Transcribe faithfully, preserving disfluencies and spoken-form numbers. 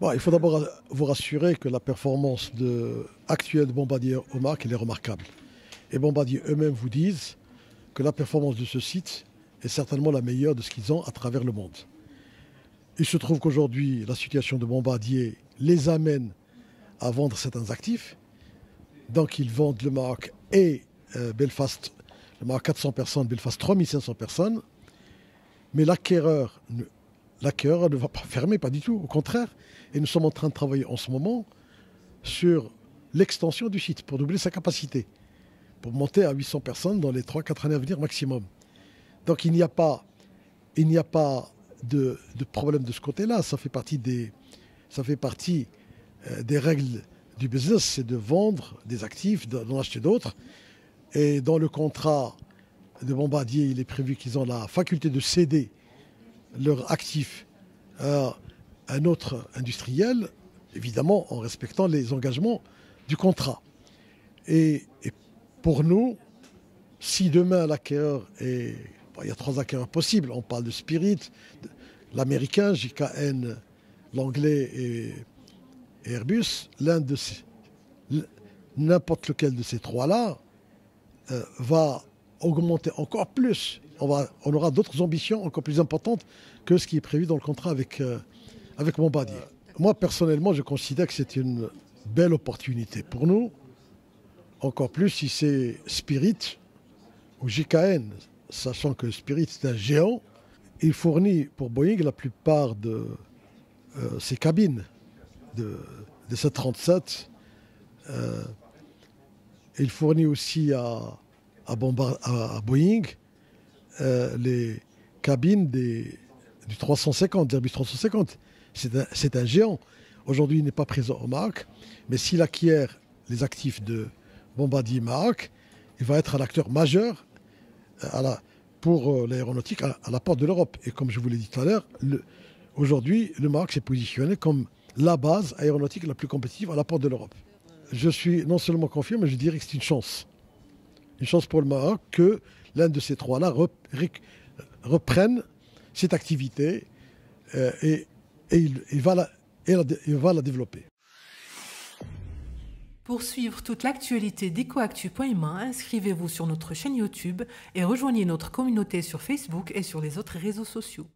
Bon, il faut d'abord vous rassurer que la performance de, actuelle de Bombardier au Mac, elle est remarquable. Et Bombardier eux-mêmes vous disent que la performance de ce site est certainement la meilleure de ce qu'ils ont à travers le monde. Il se trouve qu'aujourd'hui, la situation de Bombardier les amène à vendre certains actifs. Donc ils vendent le Maroc et euh, Belfast, le Maroc quatre cents personnes, Belfast trois mille cinq cents personnes. Mais l'acquéreur ne, l'acquéreur ne va pas fermer, pas du tout, au contraire. Et nous sommes en train de travailler en ce moment sur l'extension du site pour doubler sa capacité, pour monter à huit cents personnes dans les trois quatre années à venir maximum. Donc il n'y a pas, il n'y a pas de, de problème de ce côté-là. Ça fait partie des, ça fait partie, euh, des règles du business, c'est de vendre des actifs, d'en acheter d'autres. Et dans le contrat de Bombardier, il est prévu qu'ils ont la faculté de céder leurs actifs à un autre industriel, évidemment en respectant les engagements du contrat. Et, et pour nous, si demain l'acquéreur est... Bon, il y a trois acquéreurs possibles, on parle de Spirit, l'américain, J K N, l'anglais et... Airbus, l'un de ces, n'importe lequel de ces trois-là euh, va augmenter encore plus. On, va, on aura d'autres ambitions encore plus importantes que ce qui est prévu dans le contrat avec, euh, avec Bombardier. Euh, moi, personnellement, je considère que c'est une belle opportunité pour nous, encore plus si c'est Spirit ou J K N, sachant que Spirit, c'est un géant. Il fournit pour Boeing la plupart de euh, ses cabines de, de sept cent trente-sept. Euh, il fournit aussi à, à, Bombard, à, à Boeing euh, les cabines des, du trois cent cinquante, Airbus trois cent cinquante. C'est un, un géant. Aujourd'hui, il n'est pas présent au Maroc, mais s'il acquiert les actifs de Bombardier Maroc, il va être un acteur majeur à la, pour l'aéronautique à, à la porte de l'Europe. Et comme je vous l'ai dit tout à l'heure, aujourd'hui, le Maroc s'est positionné comme la base aéronautique la plus compétitive à la porte de l'Europe. Je suis non seulement confiant, mais je dirais que c'est une chance. Une chance pour le Maroc que l'un de ces trois-là reprenne cette activité euh, et, et, il, il va la, et la, il va la développer. Pour suivre toute l'actualité d'Ecoactu point M A, inscrivez-vous sur notre chaîne YouTube et rejoignez notre communauté sur Facebook et sur les autres réseaux sociaux.